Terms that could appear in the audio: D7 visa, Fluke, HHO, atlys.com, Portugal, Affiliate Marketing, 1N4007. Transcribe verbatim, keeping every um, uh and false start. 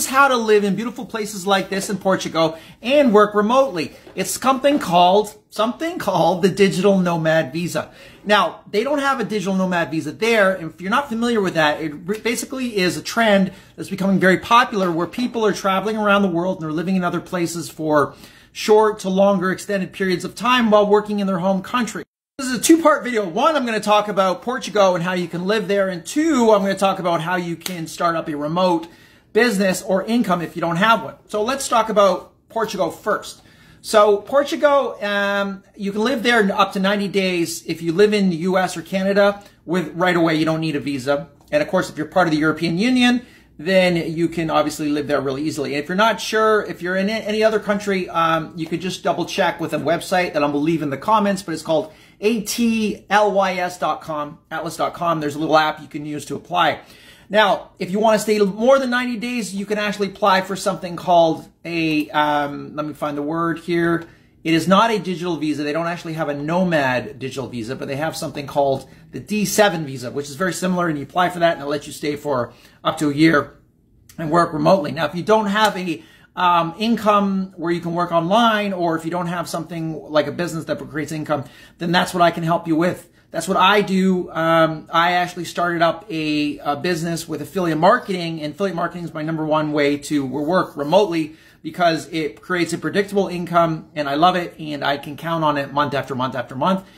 This is how to live in beautiful places like this in Portugal and work remotely. It's something called, something called the digital nomad visa. Now, they don't have a digital nomad visa there. If you're not familiar with that, it basically is a trend that's becoming very popular where people are traveling around the world and they're living in other places for short to longer extended periods of time while working in their home country. This is a two-part video. One, I'm going to talk about Portugal and how you can live there. And two, I'm going to talk about how you can start up a remote business or income if you don't have one. So let's talk about Portugal first. So Portugal, um, you can live there up to ninety days if you live in the U S or Canada. With right away, you don't need a visa. And of course, if you're part of the European Union, then you can obviously live there really easily. And if you're not sure, if you're in any other country, um, you could just double check with a website that I'm going to leave in the comments, but it's called atlys dot com, atlys dot com. There's a little app you can use to apply. Now, if you want to stay more than ninety days, you can actually apply for something called a, um, let me find the word here. It is not a digital visa. They don't actually have a nomad digital visa, but they have something called the D seven visa, which is very similar, and you apply for that, and it'll let you stay for up to a year and work remotely. Now, if you don't have a um, income where you can work online, or if you don't have something like a business that creates income, then that's what I can help you with. That's what I do. Um, I actually started up a, a business with affiliate marketing, and affiliate marketing is my number one way to work remotely because it creates a predictable income, and I love it, and I can count on it month after month after month.